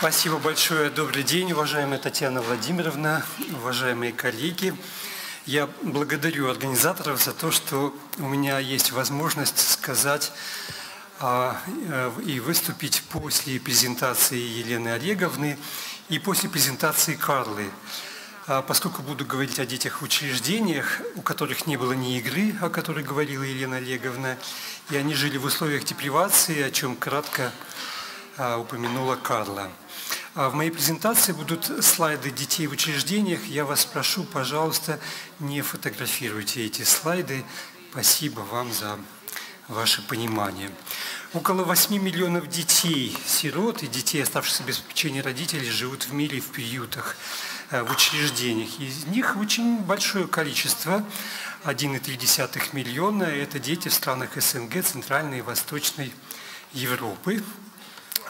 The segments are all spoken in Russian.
Спасибо большое. Добрый день, уважаемая Татьяна Владимировна, уважаемые коллеги. Я благодарю организаторов за то, что у меня есть возможность сказать и выступить после презентации Елены Олеговны и после презентации Карлы. Поскольку буду говорить о детях в учреждениях, у которых не было ни игры, о которой говорила Елена Олеговна, и они жили в условиях депривации, о чем кратко упомянула Карла. В моей презентации будут слайды детей в учреждениях. Я вас прошу, пожалуйста, не фотографируйте эти слайды. Спасибо вам за ваше понимание. Около 8 миллионов детей, сирот и детей, оставшихся без попечения родителей, живут в мире в приютах, в учреждениях. Из них очень большое количество, 1,3 миллиона, это дети в странах СНГ, Центральной и Восточной Европы.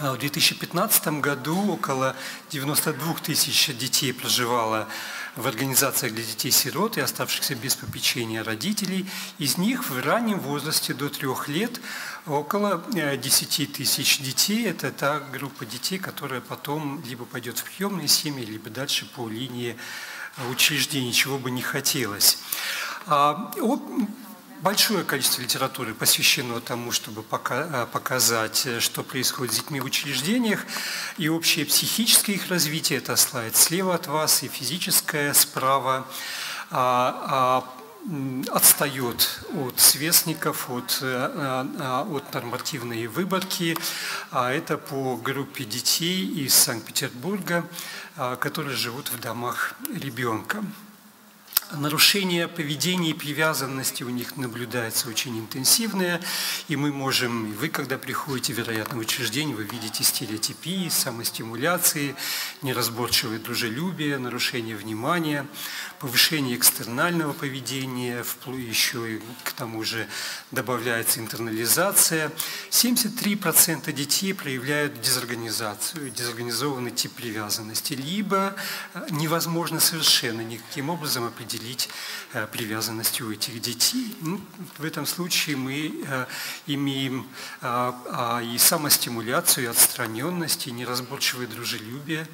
В 2015 году около 92 тысяч детей проживало в организациях для детей-сирот и оставшихся без попечения родителей. Из них в раннем возрасте до 3 лет около 10 тысяч детей. Это та группа детей, которая потом либо пойдет в приемные семьи, либо дальше по линии учреждений, чего бы не хотелось. Большое количество литературы посвящено тому, чтобы показать, что происходит с детьми в учреждениях, и общее психическое их развитие, это слайд слева от вас, и физическое справа, отстает от сверстников, от нормативной выборки. Это по группе детей из Санкт-Петербурга, которые живут в домах ребенка. Нарушение поведения и привязанности у них наблюдается очень интенсивное, и мы можем, вы, когда приходите, вероятно, в учреждение, вы видите стереотипии, самостимуляции, неразборчивое дружелюбие, нарушение внимания, повышение экстернального поведения, еще и к тому же добавляется интернализация. 73% детей проявляют дезорганизацию, дезорганизованный тип привязанности, либо невозможно совершенно никаким образом определить привязанность у этих детей. Ну, в этом случае мы имеем и самостимуляцию, и отстраненность, и неразборчивое дружелюбие,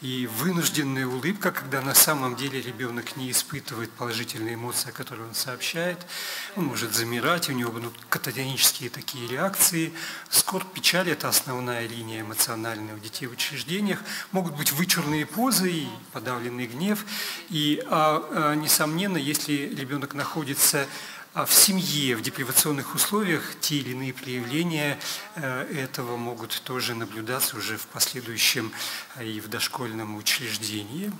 и вынужденная улыбка, когда на самом деле ребенок не испытывает положительные эмоции, о которых он сообщает. Он может замирать, у него будут кататонические такие реакции. Скорбь, печаль – это основная линия эмоциональная у детей в учреждениях. Могут быть вычурные позы и подавленный гнев. И несомненно, если ребенок находится в семье, в депривационных условиях, те или иные проявления этого могут тоже наблюдаться уже в последующем и в дошкольном учреждении.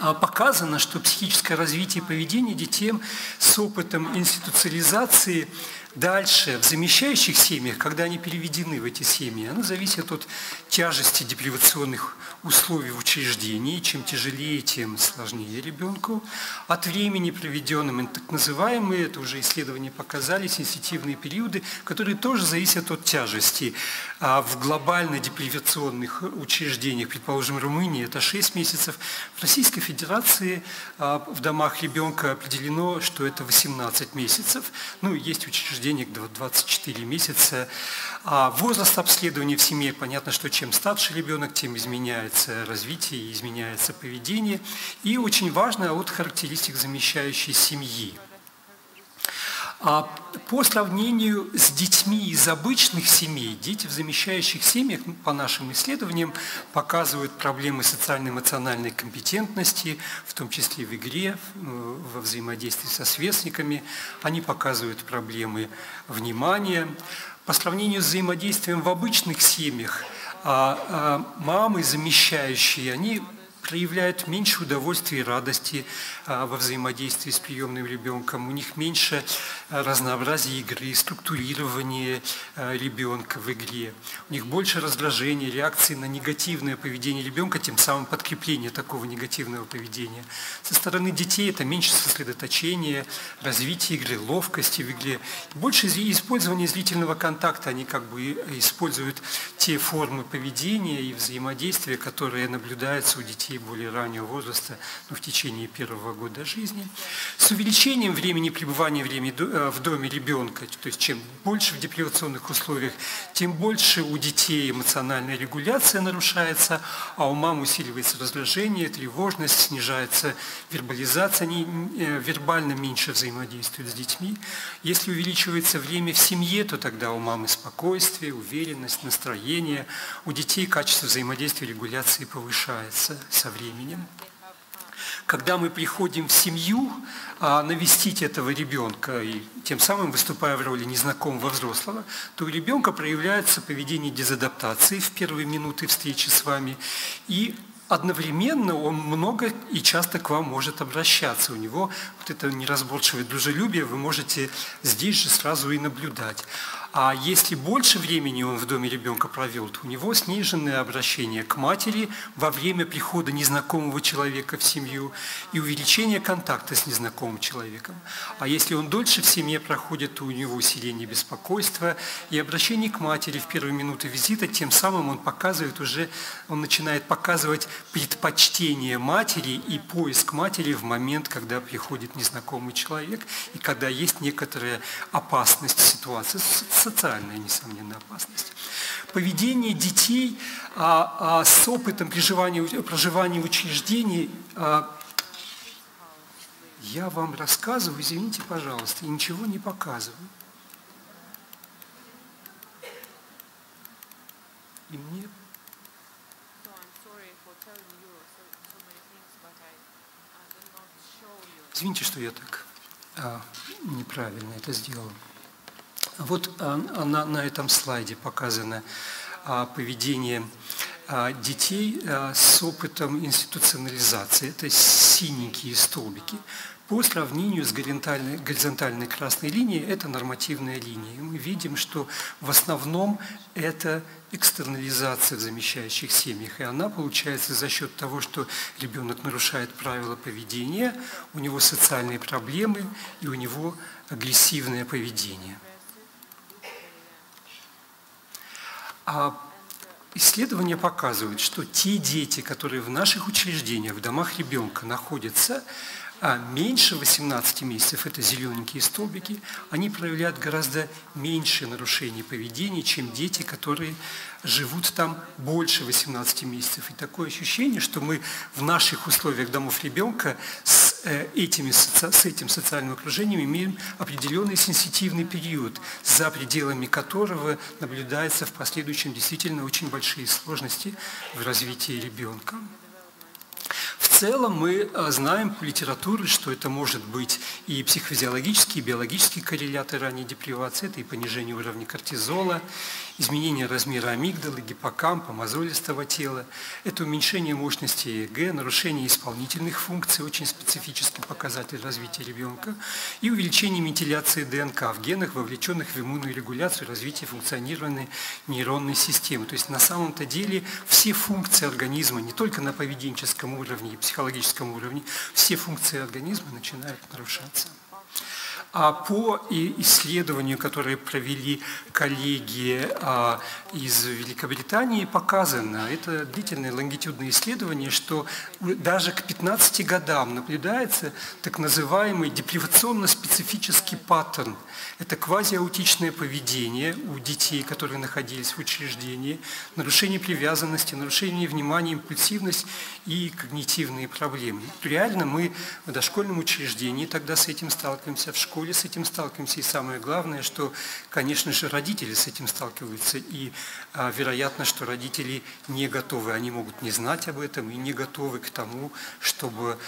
Показано, что психическое развитие поведения детей с опытом институциализации дальше в замещающих семьях, когда они переведены в эти семьи, оно зависит от тяжести депривационных условий в учреждении. Чем тяжелее, тем сложнее ребенку. От времени, проведенным, так называемые, это уже исследования показали, сенситивные периоды, которые тоже зависят от тяжести. А в глобально депривационных учреждениях, предположим, Румынии, это 6 месяцев. В Российской Федерации в домах ребенка определено, что это 18 месяцев. Ну, есть учреждения, денег до 24 месяца. А возраст обследования в семье, понятно, что чем старше ребенок, тем изменяется развитие, изменяется поведение. И очень важно от характеристик замещающей семьи. По сравнению с детьми из обычных семей, дети в замещающих семьях, по нашим исследованиям, показывают проблемы социально-эмоциональной компетентности, в том числе в игре, во взаимодействии со сверстниками. Они показывают проблемы внимания. По сравнению с взаимодействием в обычных семьях, мамы замещающие, они проявляют меньше удовольствия и радости во взаимодействии с приемным ребенком. У них меньше разнообразия игры, структурирования ребенка в игре. У них больше раздражения, реакции на негативное поведение ребенка, тем самым подкрепление такого негативного поведения. Со стороны детей это меньше сосредоточения, развития игры, ловкости в игре. Больше использования зрительного контакта. Они как бы используют те формы поведения и взаимодействия, которые наблюдаются у детей наиболее раннего возраста, но в течение первого года жизни. С увеличением времени пребывания в доме ребенка, то есть чем больше в депривационных условиях, тем больше у детей эмоциональная регуляция нарушается, а у мам усиливается раздражение, тревожность, снижается вербализация, они вербально меньше взаимодействуют с детьми. Если увеличивается время в семье, то тогда у мамы спокойствие, уверенность, настроение, у детей качество взаимодействия и регуляции повышается со временем. Когда мы приходим в семью, навестить этого ребенка, и тем самым выступая в роли незнакомого взрослого, то у ребенка проявляется поведение дезадаптации в первые минуты встречи с вами, и одновременно он много и часто к вам может обращаться. У него вот это неразборчивое дружелюбие вы можете здесь же сразу и наблюдать. А если больше времени он в доме ребенка провел, то у него сниженное обращение к матери во время прихода незнакомого человека в семью и увеличение контакта с незнакомым человеком. А если он дольше в семье проходит, то у него усиление беспокойства и обращение к матери в первые минуты визита, тем самым он показывает уже, он начинает показывать предпочтение матери и поиск матери в момент, когда приходит незнакомый человек и когда есть некоторая опасность ситуации. Социальная, несомненно, опасность. Поведение детей с опытом проживания в учреждении я вам рассказываю, извините, пожалуйста, и ничего не показываю. И мне... Извините, что я так неправильно это сделал. Вот на этом слайде показано поведение детей с опытом институционализации. Это синенькие столбики. По сравнению с горизонтальной красной линией, это нормативная линия. И мы видим, что в основном это экстернализация в замещающих семьях. И она получается за счет того, что ребенок нарушает правила поведения, у него социальные проблемы и у него агрессивное поведение. Исследования показывают, что те дети, которые в наших учреждениях, в домах ребенка находятся меньше 18 месяцев, это зелененькие столбики, они проявляют гораздо меньше нарушений поведения, чем дети, которые живут там больше 18 месяцев. И такое ощущение, что мы в наших условиях домов ребенка с этим социальным окружением имеем определенный сенситивный период, за пределами которого наблюдаются в последующем действительно очень большие сложности в развитии ребенка. В целом мы знаем по литературе, что это может быть и психофизиологические, и биологические корреляты ранней депривации, это и понижение уровня кортизола, изменение размера амигдалы, гиппокампа, мозолистого тела, это уменьшение мощности ЭЭГ, нарушение исполнительных функций, очень специфический показатель развития ребенка, и увеличение метиляции ДНК в генах, вовлеченных в иммунную регуляцию развития функционирования нейронной системы. То есть на самом-то деле все функции организма, не только на поведенческом уровне и психологическом уровне, все функции организма начинают нарушаться. А по исследованию, которое провели коллеги из Великобритании, показано, это длительное лонгитюдное исследование, что даже к 15 годам наблюдается так называемый депривационно-специфический паттерн. Это квазиаутичное поведение у детей, которые находились в учреждении, нарушение привязанности, нарушение внимания, импульсивность и когнитивные проблемы. Реально мы в дошкольном учреждении тогда с этим сталкиваемся, в школе с этим сталкиваемся, и самое главное, что, конечно же, родители с этим сталкиваются, и вероятно, что родители не готовы, они могут не знать об этом и не готовы к тому, чтобы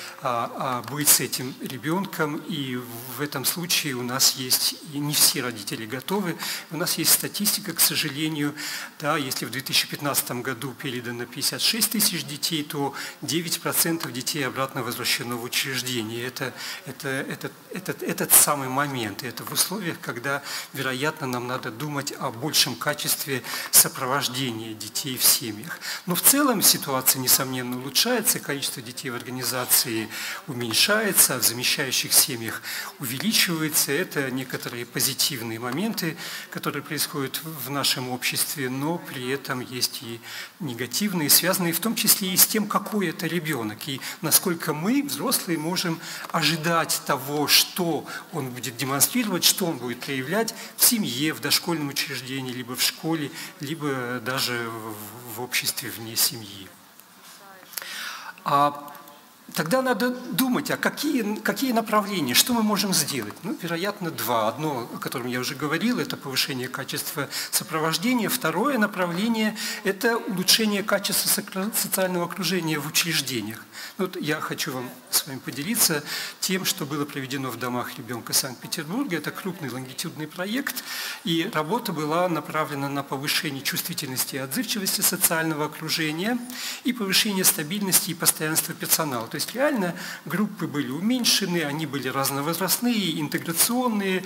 быть с этим ребенком, и в этом случае у нас есть, и не все родители готовы, у нас есть статистика, к сожалению, да, если в 2015 году передано 56 тысяч детей, то 9% детей обратно возвращено в учреждение. Это самый самый момент. И это в условиях, когда, вероятно, нам надо думать о большем качестве сопровождения детей в семьях. Но в целом ситуация, несомненно, улучшается, количество детей в организации уменьшается, а в замещающих семьях увеличивается. Это некоторые позитивные моменты, которые происходят в нашем обществе, но при этом есть и негативные, связанные в том числе и с тем, какой это ребенок, и насколько мы, взрослые, можем ожидать того, что он будет демонстрировать, что он будет проявлять в семье, в дошкольном учреждении, либо в школе, либо даже в обществе вне семьи. Тогда надо думать, а какие направления, что мы можем сделать? Ну, вероятно, два. Одно, о котором я уже говорил, это повышение качества сопровождения. Второе направление – это улучшение качества социального окружения в учреждениях. Вот я хочу с вами поделиться тем, что было проведено в домах ребенка Санкт-Петербурга. Это крупный лонгитюдный проект, и работа была направлена на повышение чувствительности и отзывчивости социального окружения и повышение стабильности и постоянства персонала. То есть реально группы были уменьшены, они были разновозрастные, интеграционные,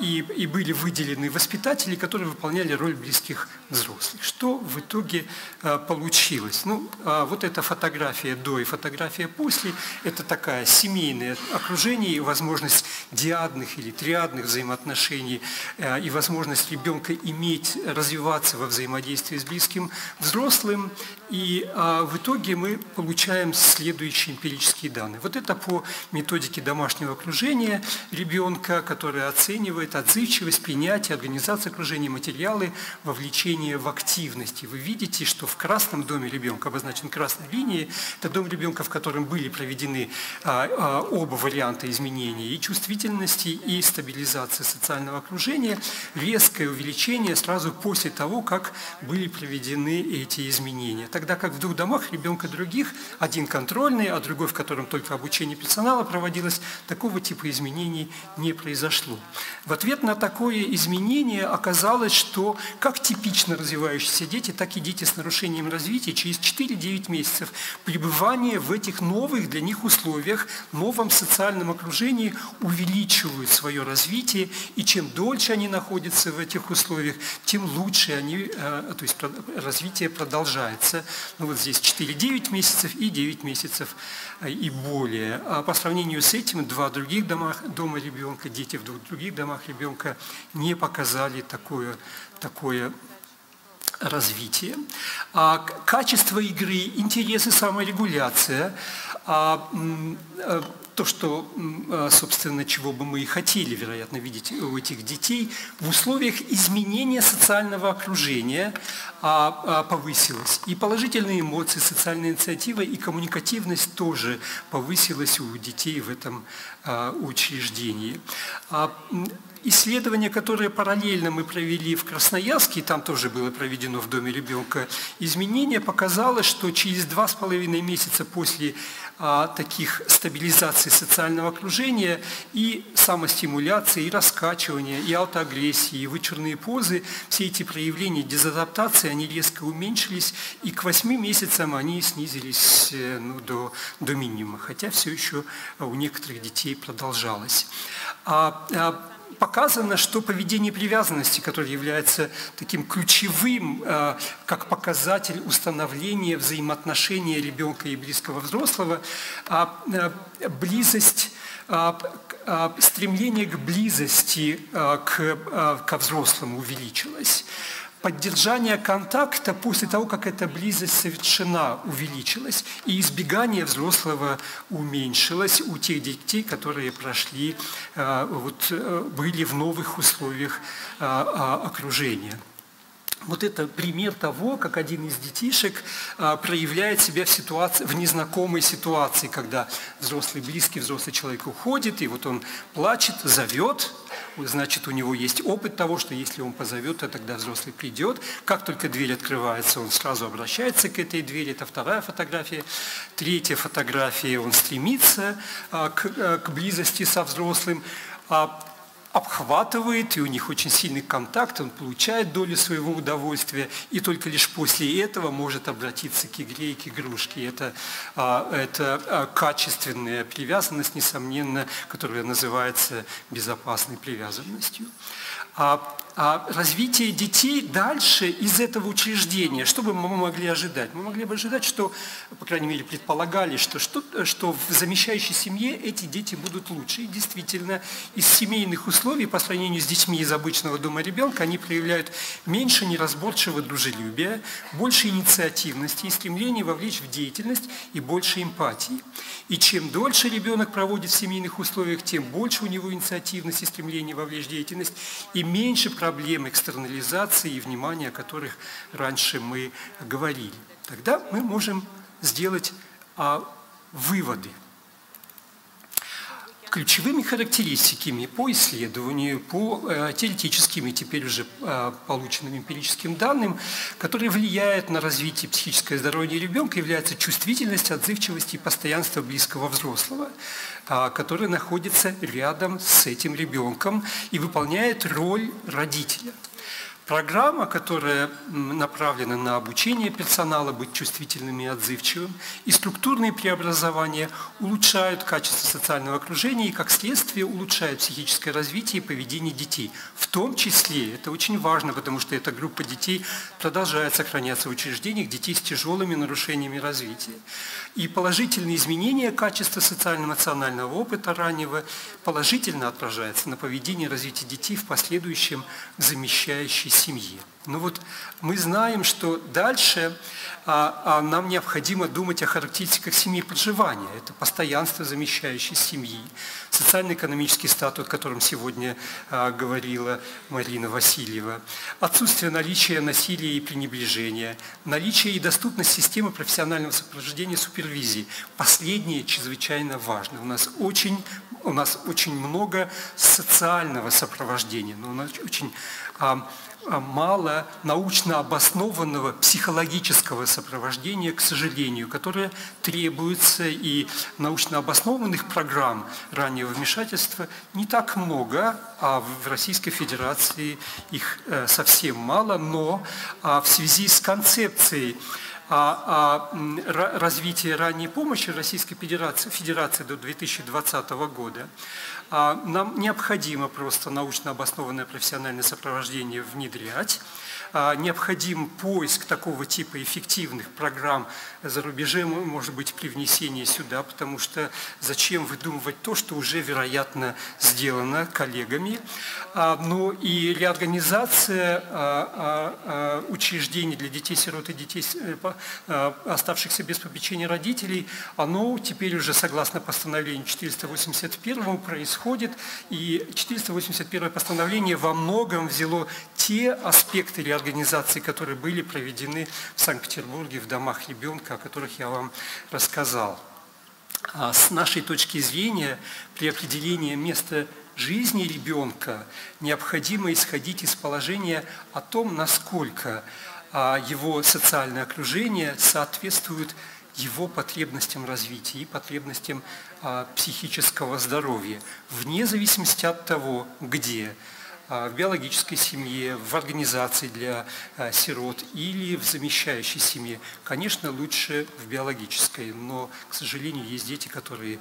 и были выделены воспитатели, которые выполняли роль близких взрослых. Что в итоге получилось? Ну, вот эта фотография до и фотография после – это такая семейное окружение и возможность диадных или триадных взаимоотношений, и возможность ребенка иметь, развиваться во взаимодействии с близким взрослым. И в итоге мы получаем следующие эмпирические данные. Вот это по методике домашнего окружения ребенка, которая оценивает отзывчивость, принятие, организацию окружения, материалы, вовлечение в активности. Вы видите, что в красном доме ребенка, обозначен красной линией, это дом ребенка, в котором были проведены оба варианта изменений и чувствительности, и стабилизации социального окружения, резкое увеличение сразу после того, как были проведены эти изменения. Тогда как в двух домах ребенка других, один контрольный, а другой, в котором только обучение персонала проводилось, такого типа изменений не произошло. В ответ на такое изменение оказалось, что как типично развивающиеся дети, так и дети с нарушением развития через 4-9 месяцев пребывания в этих новых для них условиях, новом социальном окружении увеличивают свое развитие, и чем дольше они находятся в этих условиях, тем лучше они, то есть развитие продолжается. Ну, вот здесь 4-9 месяцев и 9 месяцев и более. А по сравнению с этим, дети в двух других домах ребенка не показали такое развитие. Качество игры, интересы, саморегуляция, то, что, собственно, чего бы мы и хотели, вероятно, видеть у этих детей, в условиях изменения социального окружения повысилось. И положительные эмоции, социальная инициатива и коммуникативность тоже повысилась у детей в этом учреждении. Исследование, которое параллельно мы провели в Красноярске, и там тоже было проведено в доме ребенка изменение, показало, что через 2,5 месяца после таких стабилизаций социального окружения и самостимуляции, и раскачивания, и аутоагрессии, и вычурные позы, все эти проявления дезадаптации, они резко уменьшились, и к 8 месяцам они снизились до минимума, хотя все еще у некоторых детей продолжалось. Показано, что поведение привязанности, которое является таким ключевым, как показатель установления взаимоотношения ребенка и близкого взрослого, близость, стремление к близости ко взрослому увеличилось. Поддержание контакта после того, как эта близость совершена, увеличилась, и избегание взрослого уменьшилось у тех детей, которые были в новых условиях окружения. Вот это пример того, как один из детишек проявляет себя в незнакомой ситуации, когда близкий взрослый человек уходит, и вот он плачет, зовет, значит, у него есть опыт того, что если он позовет, то тогда взрослый придет. Как только дверь открывается, он сразу обращается к этой двери. Это вторая фотография. Третья фотография, он стремится к близости со взрослым. обхватывает, и у них очень сильный контакт, он получает долю своего удовольствия, и только лишь после этого может обратиться к игре и к игрушке. Это качественная привязанность, несомненно, которая называется безопасной привязанностью. Развитие детей дальше из этого учреждения, что бы мы могли ожидать? Мы могли бы ожидать, что, по крайней мере, предполагали, что в замещающей семье эти дети будут лучше. И действительно, из семейных условий, по сравнению с детьми из обычного дома ребенка, они проявляют меньше неразборчивого дружелюбия, больше инициативности и стремления вовлечь в деятельность и больше эмпатии. И чем дольше ребенок проводит в семейных условиях, тем больше у него инициативность и стремление вовлечь в деятельность, и меньше проблем экстернализации и внимания, о которых раньше мы говорили. Тогда мы можем сделать выводы. Ключевыми характеристиками по исследованию, по теоретическим и теперь уже полученным эмпирическим данным, которые влияют на развитие психического здоровья ребенка, является чувствительность, отзывчивость и постоянство близкого взрослого, который находится рядом с этим ребенком и выполняет роль родителя. Программа, которая направлена на обучение персонала быть чувствительным и отзывчивым, и структурные преобразования улучшают качество социального окружения и, как следствие, улучшают психическое развитие и поведение детей. В том числе, это очень важно, потому что эта группа детей продолжает сохраняться в учреждениях, детей с тяжелыми нарушениями развития. И положительные изменения качества социально-эмоционального опыта раннего положительно отражаются на поведении и развитии детей в последующем замещающей семье. Но вот мы знаем, что дальше нам необходимо думать о характеристиках семьи проживания. Это постоянство замещающей семьи, социально-экономический статус, о котором сегодня говорила Марина Васильева, отсутствие наличия насилия и пренебрежения, наличие и доступность системы профессионального сопровождения супервизии. Последнее чрезвычайно важно. У нас очень много социального сопровождения, но у нас очень мало научно обоснованного психологического сопровождения, к сожалению, которое требуется, и научно обоснованных программ раннего вмешательства не так много, а в Российской Федерации их совсем мало, но в связи с концепцией развития ранней помощи Российской Федерации до 2020 года нам необходимо просто научно обоснованное профессиональное сопровождение внедрять, необходим поиск такого типа эффективных программ за рубежем, может быть, при внесении сюда, потому что зачем выдумывать то, что уже, вероятно, сделано коллегами. Но и реорганизация учреждений для детей-сирот и детей, оставшихся без попечения родителей, оно теперь уже, согласно постановлению 481, происходит. И 481 постановление во многом взяло те аспекты реорганизации, которые были проведены в Санкт-Петербурге в домах ребенка, о которых я вам рассказал. С нашей точки зрения, при определении места жизни ребенка необходимо исходить из положения о том, насколько его социальное окружение соответствует его потребностям развития и потребностям психического здоровья, вне зависимости от того, где – в биологической семье, в организации для сирот или в замещающей семье. Конечно, лучше в биологической, но, к сожалению, есть дети, которые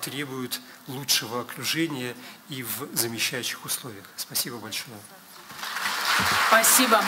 требуют лучшего окружения и в замещающих условиях. Спасибо большое. Спасибо.